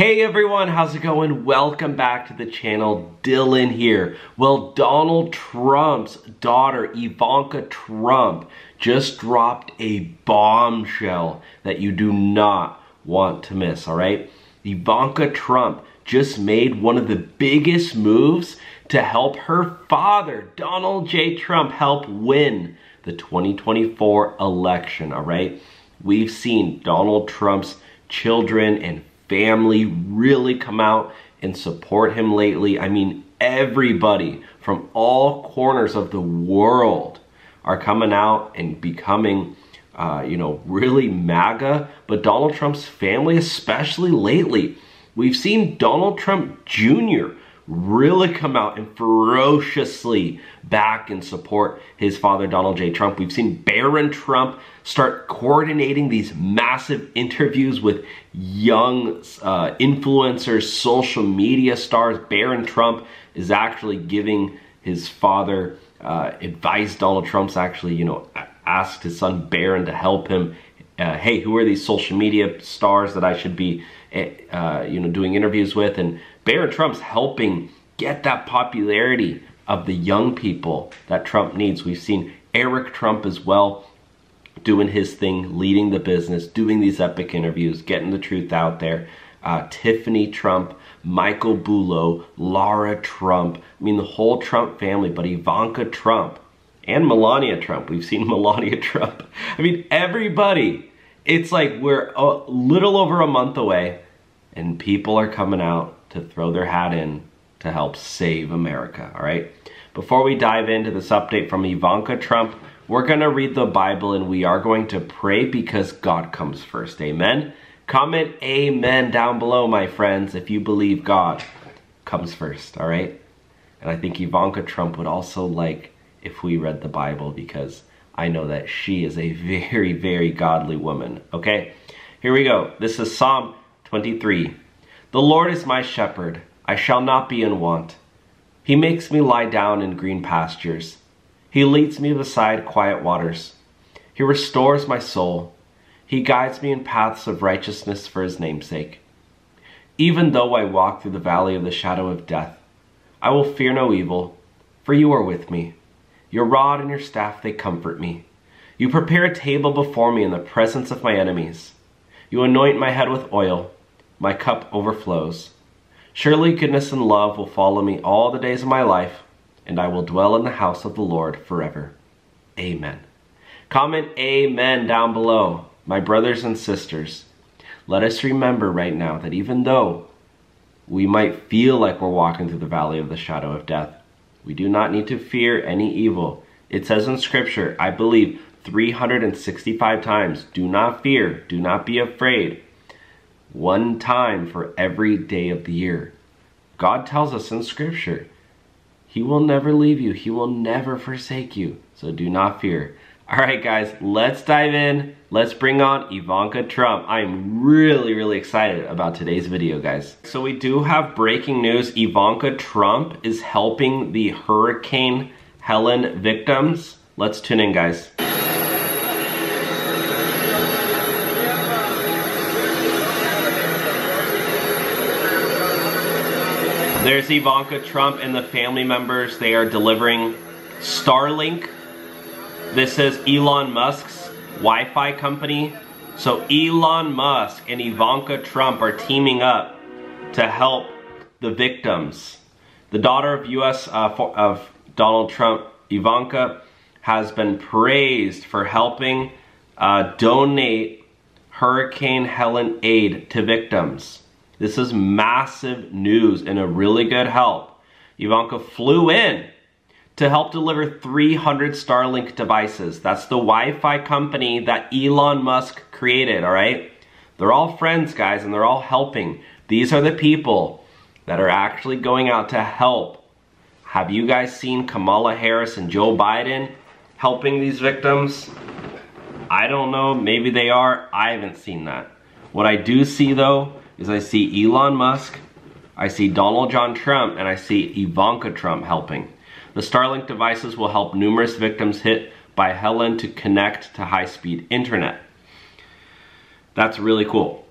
Hey everyone, how's it going? Welcome back to the channel. Dylan here. Well, Donald Trump's daughter, Ivanka Trump, just dropped a bombshell that you do not want to miss, all right? Ivanka Trump just made one of the biggest moves to help her father, Donald J. Trump, help win the 2024 election, all right? We've seen Donald Trump's children and family really come out and support him lately. I mean, everybody from all corners of the world are coming out and becoming, really MAGA. But Donald Trump's family, especially lately, we've seen Donald Trump Jr. really come out and ferociously back and support his father, Donald J. Trump. We've seen Barron Trump start coordinating these massive interviews with young influencers, social media stars. Barron Trump is actually giving his father advice. Donald Trump's actually, asked his son Barron to help him. Hey, who are these social media stars that I should be doing interviews with? And Barron Trump's helping get that popularity of the young people that Trump needs. We've seen Eric Trump as well doing his thing, leading the business, doing these epic interviews, getting the truth out there. Tiffany Trump, Michael Bulo, Lara Trump, I mean the whole Trump family, but Ivanka Trump and Melania Trump. We've seen Melania Trump. I mean, everybody. It's like we're a little over a month away and people are coming out to throw their hat in to help save America, all right? Before we dive into this update from Ivanka Trump, we're going to read the Bible and we are going to pray because God comes first, amen? Comment amen down below, my friends, if you believe God comes first, all right? And I think Ivanka Trump would also like if we read the Bible because I know that she is a very, very godly woman. Okay, here we go. This is Psalm 23. The Lord is my shepherd. I shall not be in want. He makes me lie down in green pastures. He leads me beside quiet waters. He restores my soul. He guides me in paths of righteousness for his name's sake. Even though I walk through the valley of the shadow of death, I will fear no evil, for you are with me. Your rod and your staff, they comfort me. You prepare a table before me in the presence of my enemies. You anoint my head with oil. My cup overflows. Surely goodness and love will follow me all the days of my life, and I will dwell in the house of the Lord forever. Amen. Comment amen down below, my brothers and sisters. Let us remember right now that even though we might feel like we're walking through the valley of the shadow of death, we do not need to fear any evil. It says in Scripture, I believe, 365 times, do not fear, do not be afraid. One time for every day of the year. God tells us in Scripture, he will never leave you. He will never forsake you. So do not fear. All right, guys, let's dive in. Let's bring on Ivanka Trump. I'm really, really excited about today's video, guys. So we do have breaking news. Ivanka Trump is helping the Hurricane Helen victims. Let's tune in, guys. There's Ivanka Trump and the family members. They are delivering Starlink. This is Elon Musk's Wi-Fi company. So Elon Musk and Ivanka Trump are teaming up to help the victims. The daughter of Donald Trump, Ivanka, has been praised for helping donate Hurricane Helen aid to victims. This is massive news and a really good help. Ivanka flew in to help deliver 300 Starlink devices. That's the Wi-Fi company that Elon Musk created, all right? They're all friends, guys, and they're all helping. These are the people that are actually going out to help. Have you guys seen Kamala Harris and Joe Biden helping these victims? I don't know, maybe they are. I haven't seen that. What I do see, though, is I see Elon Musk, I see Donald John Trump, and I see Ivanka Trump helping. The Starlink devices will help numerous victims hit by Helen to connect to high-speed internet. That's really cool.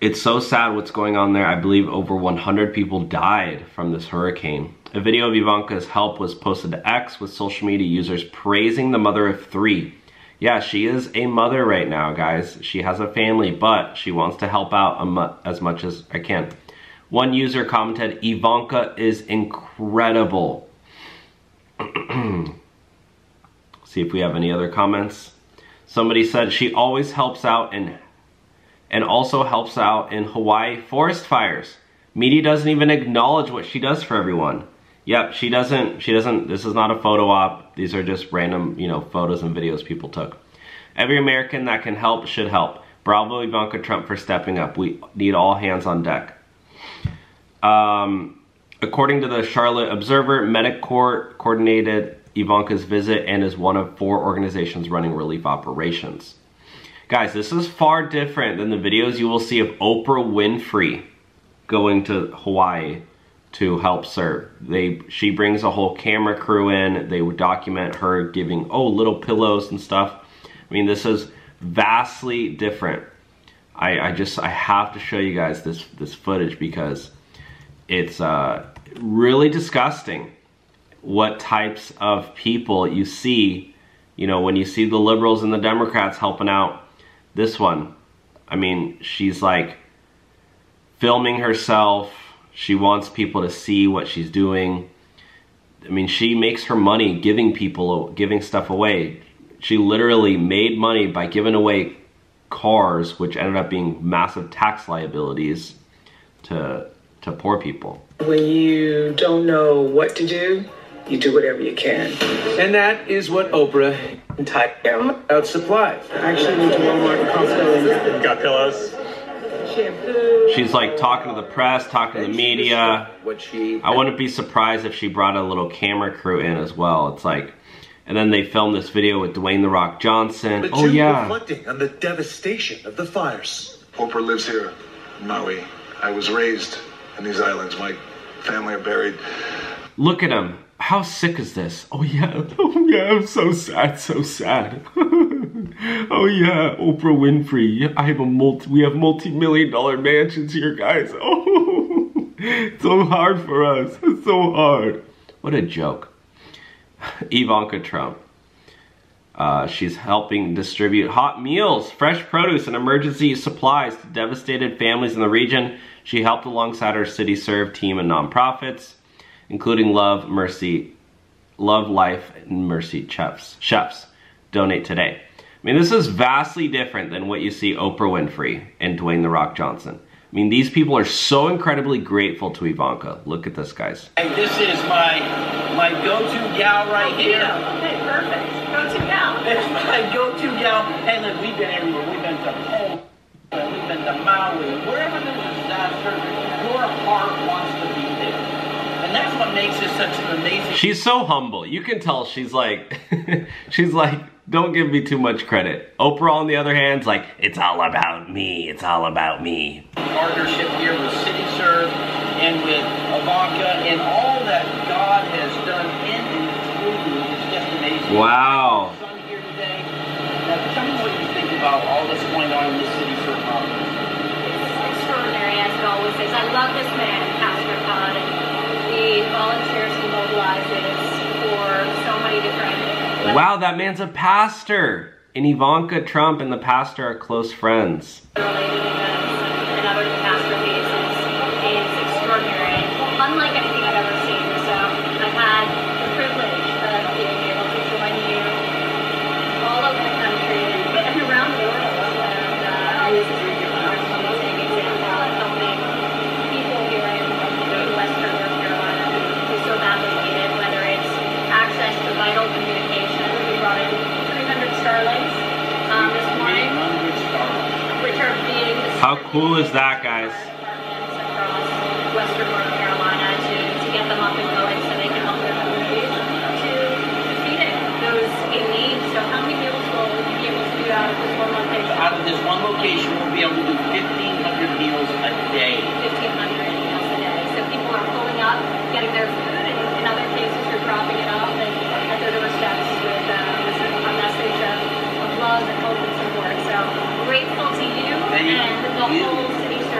It's so sad what's going on there. I believe over 100 people died from this hurricane. A video of Ivanka's help was posted to X, with social media users praising the mother of three. Yeah, she is a mother right now, guys. She has a family, but she wants to help out as much as I can. One user commented, "Ivanka is incredible." See if we have any other comments. Somebody said, "She always helps out and also helps out in Hawaii forest fires. Media doesn't even acknowledge what she does for everyone." Yep, she doesn't, this is not a photo op. These are just random, you know, photos and videos people took. Every American that can help should help. Bravo Ivanka Trump for stepping up. We need all hands on deck. According to the Charlotte Observer, Medicor coordinated Ivanka's visit and is one of four organizations running relief operations. Guys, this is far different than the videos you will see of Oprah Winfrey going to Hawaii to help serve. She brings a whole camera crew in. They would document her giving, oh, little pillows and stuff. I mean, this is vastly different. I have to show you guys this footage because it's really disgusting what types of people you see, you know, when you see the liberals and the Democrats helping out. This one, I mean, she's like filming herself. She wants people to see what she's doing. I mean, she makes her money giving stuff away. She literally made money by giving away cars, which ended up being massive tax liabilities to poor people. When you don't know what to do, you do whatever you can. And that is what Oprah typed out supplies. I actually went to Walmart and Costco. Got pillows. She's like talking to the press, talking to the media. I wouldn't be surprised if she brought a little camera crew in as well. It's like, and then they filmed this video with Dwayne The Rock Johnson. Oh yeah. Reflecting on the devastation of the fires. Oprah lives here in Maui. I was raised in these islands. My family are buried. Look at him. How sick is this? Oh yeah. Oh yeah. I'm so sad. So sad. Oh yeah, Oprah Winfrey. We have multi-million-dollar mansions here, guys. Oh, it's so hard for us. It's so hard. What a joke. Ivanka Trump. She's helping distribute hot meals, fresh produce, and emergency supplies to devastated families in the region. She helped alongside her CityServe team and nonprofits, including Love Mercy, Love Life, and Mercy Chefs. Donate today. I mean, this is vastly different than what you see Oprah Winfrey and Dwayne The Rock Johnson. I mean, these people are so incredibly grateful to Ivanka. Look at this, guys. And this is my go-to gal right here. Okay, perfect. Go-to gal. It's my go-to gal. Hey, look, we've been everywhere. We've been to Poland. We've been to Maui. Wherever there's a disaster, your heart wants to be there. And that's what makes this such an amazing... She's so humble. You can tell she's like... she's like... Don't give me too much credit. Oprah, on the other hand, is like, it's all about me. It's all about me. Partnership here with CityServe and with Ivanka and all that God has done in and through you is just amazing. Wow. Son here today. Now, tell me what you think about all that's going on in the CityServe conference. It's extraordinary, as it always is. I love this man, Pastor Todd, and the volunteers he mobilizes for so many different... Wow, that man's a pastor. And Ivanka Trump and the pastor are close friends. How cool is that, guys? Western North Carolina to get them up and going so they can help their communities to feed those in need. So how many meals will we be able to do out of this one location? Out of this one location, we'll be able to do 1,500 meals a day. 1,500 meals a day. So people are pulling up, getting their food, and in other cases, you're dropping it off at their doorsteps with a message of love and hope and support. So grateful to you. And the whole city service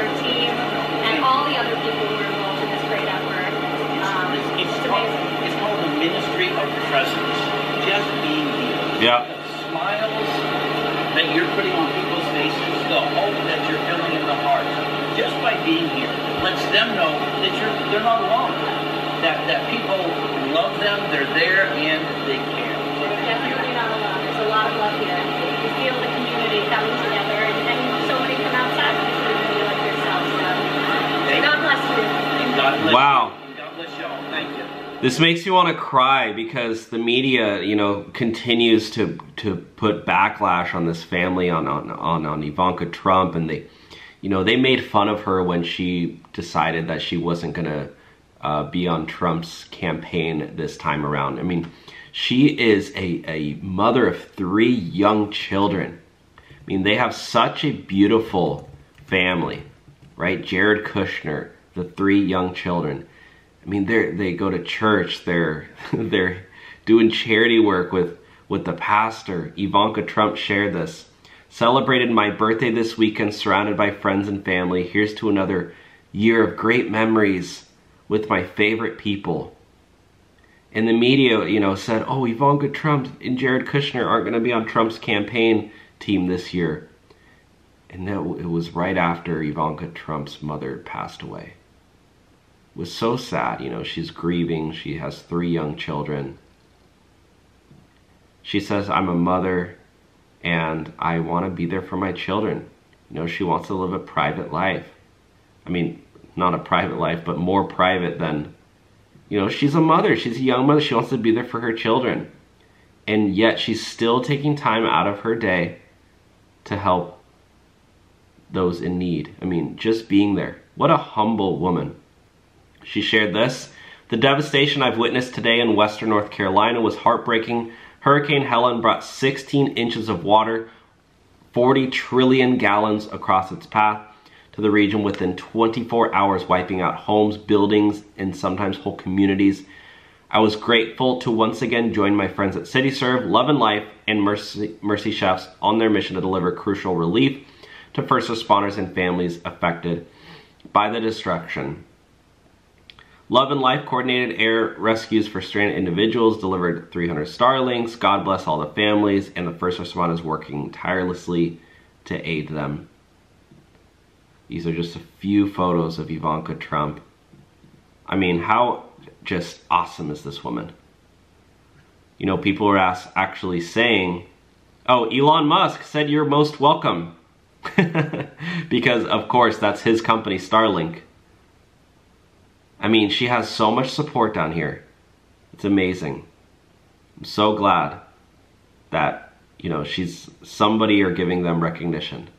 by being here. Lets them know that they're not alone. That people love them, they're there, and they care. You're definitely not alone. There's a lot of love here. You feel the community coming together, and so many from outside of the community like yourself. So God bless you. And God bless you. And God bless y'all. Thank you. This makes you want to cry because the media, you know, continues to put backlash on this family, on Ivanka Trump, and they, you know, they made fun of her when she decided that she wasn't gonna be on Trump's campaign this time around. I mean, she is a mother of 3 young children. I mean, they have such a beautiful family, right? Jared Kushner, the 3 young children. I mean, they go to church, they're doing charity work with the pastor. Ivanka Trump shared this. Celebrated my birthday this weekend surrounded by friends and family. Here's to another year of great memories with my favorite people. And the media, you know, said, oh, Ivanka Trump and Jared Kushner aren't going to be on Trump's campaign team this year. And that it was right after Ivanka Trump's mother passed away. Was so sad, you know, she's grieving, she has 3 young children. She says, I'm a mother and I want to be there for my children. You know, she wants to live a private life. I mean, not a private life, but more private than, you know, she's a mother, she's a young mother, she wants to be there for her children. And yet she's still taking time out of her day to help those in need. I mean, just being there. What a humble woman. She shared this. The devastation I've witnessed today in western North Carolina was heartbreaking. Hurricane Helen brought 16 inches of water, 40 trillion gallons across its path to the region within 24 hours, wiping out homes, buildings, and sometimes whole communities. I was grateful to once again join my friends at CityServe, Love Life, and Mercy Chefs on their mission to deliver crucial relief to first responders and families affected by the destruction. Love and Life coordinated air rescues for stranded individuals, delivered 300 Starlinks. God bless all the families and the first responders working tirelessly to aid them. These are just a few photos of Ivanka Trump. I mean, how just awesome is this woman? You know, people are actually saying, oh, Elon Musk said you're most welcome. Because, of course, that's his company, Starlink. I mean, she has so much support down here. It's amazing. I'm so glad that, you know, she's somebody or giving them recognition.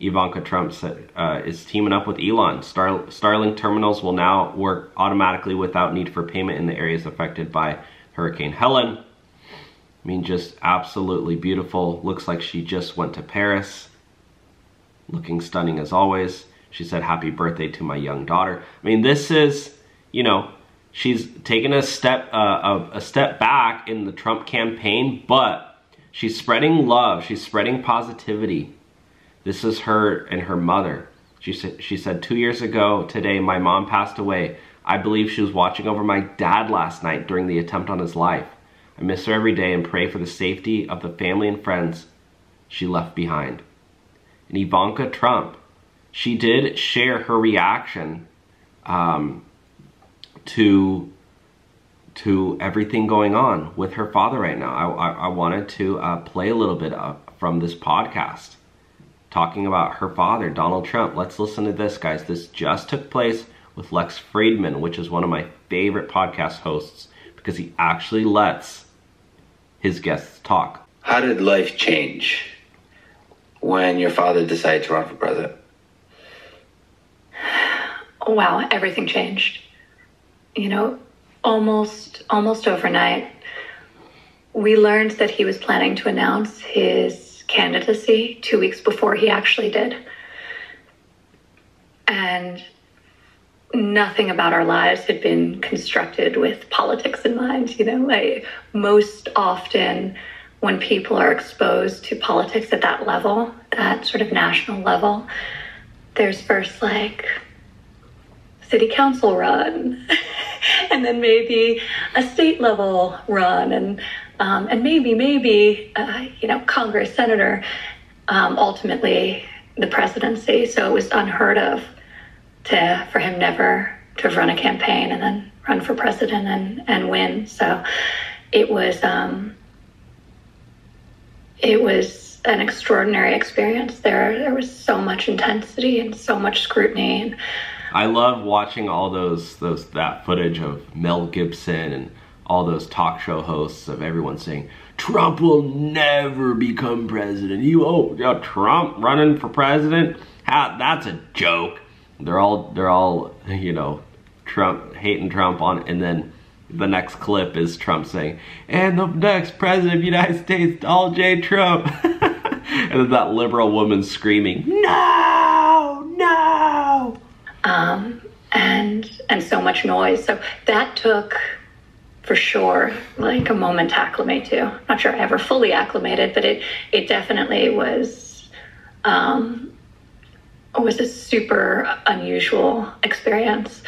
Ivanka Trump said, is teaming up with Elon. Starlink terminals will now work automatically without need for payment in the areas affected by Hurricane Helen. I mean, just absolutely beautiful. Looks like she just went to Paris. Looking stunning as always. She said, happy birthday to my young daughter. I mean, this is, you know, she's taken a step back in the Trump campaign, but she's spreading love. She's spreading positivity. This is her and her mother. She said, 2 years ago today, my mom passed away. I believe she was watching over my dad last night during the attempt on his life. I miss her every day and pray for the safety of the family and friends she left behind. And Ivanka Trump, she did share her reaction to everything going on with her father right now. I wanted to play a little bit from this podcast talking about her father, Donald Trump. Let's listen to this, guys. This just took place with Lex Friedman, which is one of my favorite podcast hosts because he actually lets his guests talk. How did life change when your father decided to run for president? Wow, everything changed. You know, almost overnight, we learned that he was planning to announce his candidacy 2 weeks before he actually did. And nothing about our lives had been constructed with politics in mind, you know. Like, most often when people are exposed to politics at that level, that sort of national level, there's first like city council run, and then maybe a state level run, and maybe you know, Congress, senator, ultimately the presidency. So it was unheard of for him never to have run a campaign and then run for president and win. So it was an extraordinary experience. There was so much intensity and so much scrutiny. And I love watching all that footage of Mel Gibson and all those talk show hosts of everyone saying, Trump will never become president. Trump running for president? How, that's a joke. They're all, you know, Trump hating Trump on, and then the next clip is Trump saying, and the next president of the United States, Donald J. Trump. And then that liberal woman screaming, no, no. And so much noise. So that took, for sure, like a moment to acclimate to. I'm not sure I ever fully acclimated, but it definitely was a super unusual experience.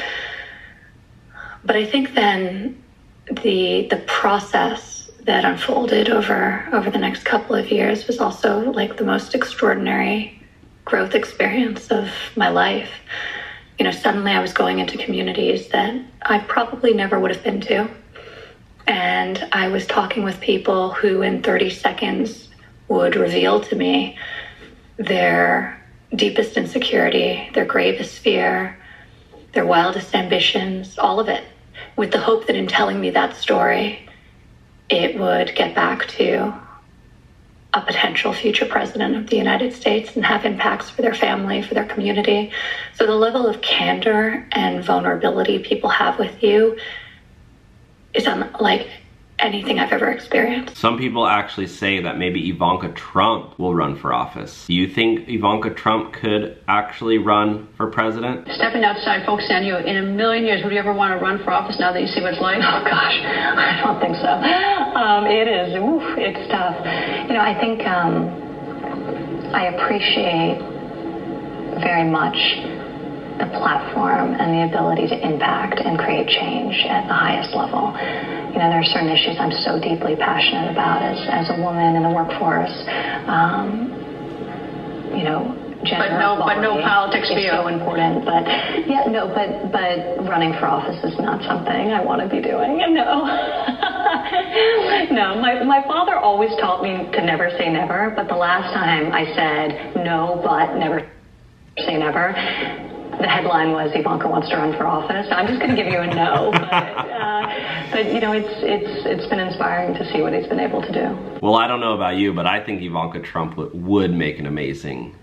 But I think then the process that unfolded over the next couple of years was also like the most extraordinary growth experience of my life. You know, suddenly I was going into communities that I probably never would have been to. And I was talking with people who in 30 seconds would reveal to me their deepest insecurity, their gravest fear, their wildest ambitions, all of it, with the hope that in telling me that story, it would get back to a potential future president of the United States and have impacts for their family, for their community. So the level of candor and vulnerability people have with you is unlike anything I've ever experienced. Some people actually say that maybe Ivanka Trump will run for office. Do you think Ivanka Trump could actually run for president? Stepping outside, focusing on you, in a million years, would you ever want to run for office now that you see what it's like? Oh gosh, I don't think so. It is, oof, it's tough. You know, I think I appreciate very much the platform and the ability to impact and create change at the highest level. You know, there are certain issues I'm so deeply passionate about as a woman in the workforce. You know, gender equality, but no politics is so important. But yeah, no, but running for office is not something I want to be doing. No, no. My father always taught me to never say never. But the last time I said no, but never say never. The headline was Ivanka wants to run for office. I'm just going to give you a no, but you know, it's been inspiring to see what he's been able to do. Well, I don't know about you, but I think Ivanka Trump would make an amazing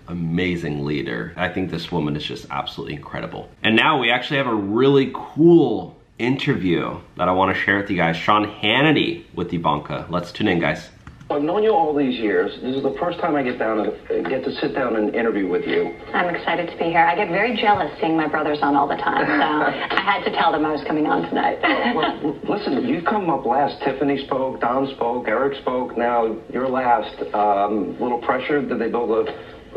leader. I think this woman is just absolutely incredible. And now we actually have a really cool interview that I want to share with you guys. Sean Hannity with Ivanka. Let's tune in, guys. I've known you all these years. This is the first time I get to sit down and interview with you. I'm excited to be here. I get very jealous seeing my brothers on all the time, so I had to tell them I was coming on tonight. Well, listen, you come up last. Tiffany spoke, Don spoke, Eric spoke. Now you're last. Little pressure. Did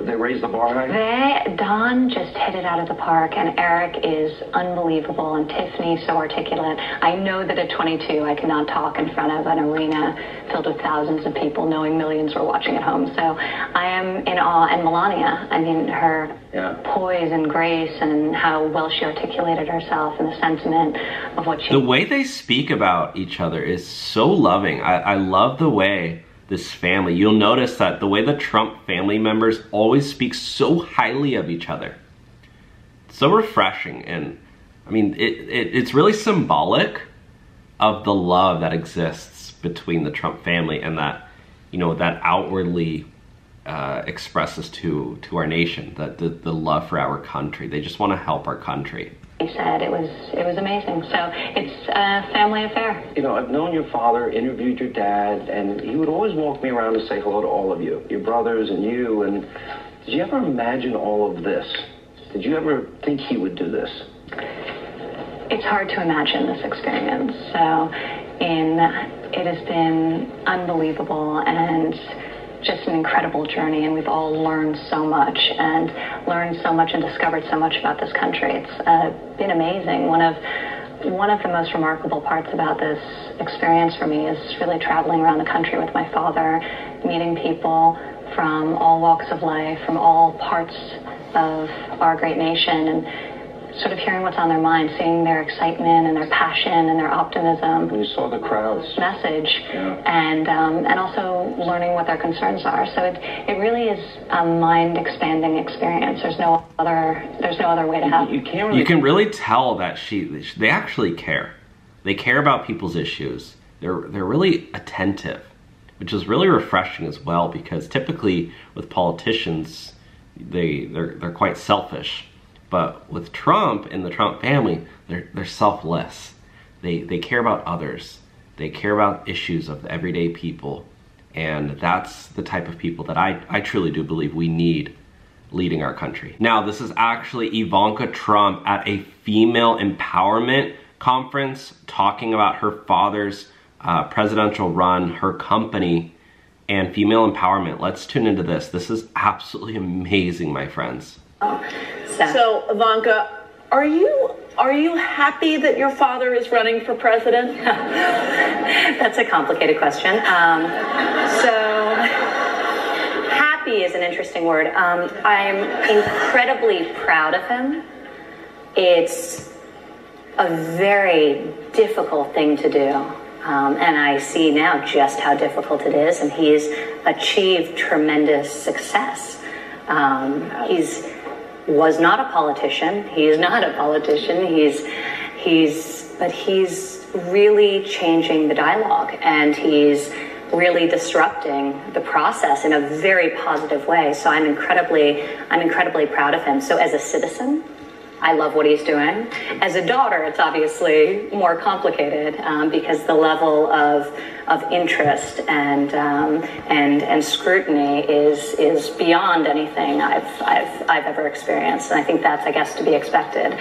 they raise the bar high? Don just hit it out of the park, and Eric is unbelievable, and Tiffany so articulate. I know that at 22, I cannot talk in front of an arena filled with thousands of people, knowing millions were watching at home. So I am in awe. And Melania, I mean, her poise and grace and how well she articulated herself and the sentiment of what she... The way they speak about each other is so loving. I love the way... this family, you'll notice that the way the Trump family members always speak so highly of each other. So refreshing, and I mean, it's really symbolic of the love that exists between the Trump family and that, you know, that outwardly expresses to our nation, the love for our country. They just want to help our country. He said it was amazing. So it's a family affair. You know, I've known your father, interviewed your dad, and he would always walk me around and say hello to all of you, your brothers and you. And did you ever imagine all of this? Did you ever think he would do this? It's hard to imagine this experience. So it has been unbelievable and just an incredible journey, and we've all learned so much and discovered so much about this country. It's been amazing. One of the most remarkable parts about this experience for me is really traveling around the country with my father, meeting people from all walks of life, from all parts of our great nation, and sort of hearing what's on their mind, seeing their excitement and their passion and their optimism. We saw the crowds. Message, yeah. And also learning what their concerns are. So it really is a mind-expanding experience. There's no other way to have it. You can really tell that they actually care. They care about people's issues. They're really attentive, which is really refreshing as well, because typically with politicians, they're quite selfish. But with Trump and the Trump family, they're selfless. They care about others. They care about issues of everyday people. And that's the type of people that I truly do believe we need leading our country. Now, this is actually Ivanka Trump at a female empowerment conference talking about her father's presidential run, her company, and female empowerment. Let's tune into this. This is absolutely amazing, my friends. So Ivanka, are you happy that your father is running for president? That's a complicated question. So happy is an interesting word. I'm incredibly proud of him. It's a very difficult thing to do. And I see now just how difficult it is, and he's achieved tremendous success. He was not a politician. He is not a politician. But he's really changing the dialogue, and he's really disrupting the process in a very positive way. So I'm incredibly proud of him. So as a citizen, I love what he's doing. As a daughter, it's obviously more complicated because the level of interest and scrutiny is beyond anything I've ever experienced, and I think that's, I guess, to be expected.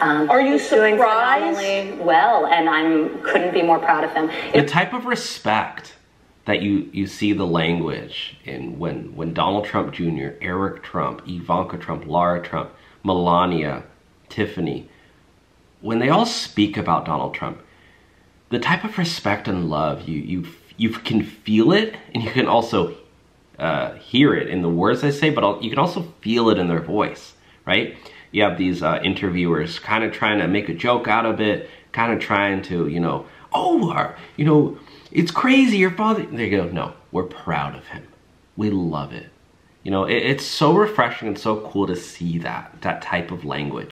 Are you surprised? Doing well, and couldn't be more proud of him. The type of respect that you see the language in when Donald Trump Jr., Eric Trump, Ivanka Trump, Lara Trump, Melania, Tiffany, when they all speak about Donald Trump, the type of respect and love, you can feel it, and you can also hear it in the words they say, but you can also feel it in their voice, right? You have these interviewers kind of trying to make a joke out of it, kind of trying to, you know, it's crazy, your father. They go, no, we're proud of him. We love it. You know, it's so refreshing and so cool to see that type of language.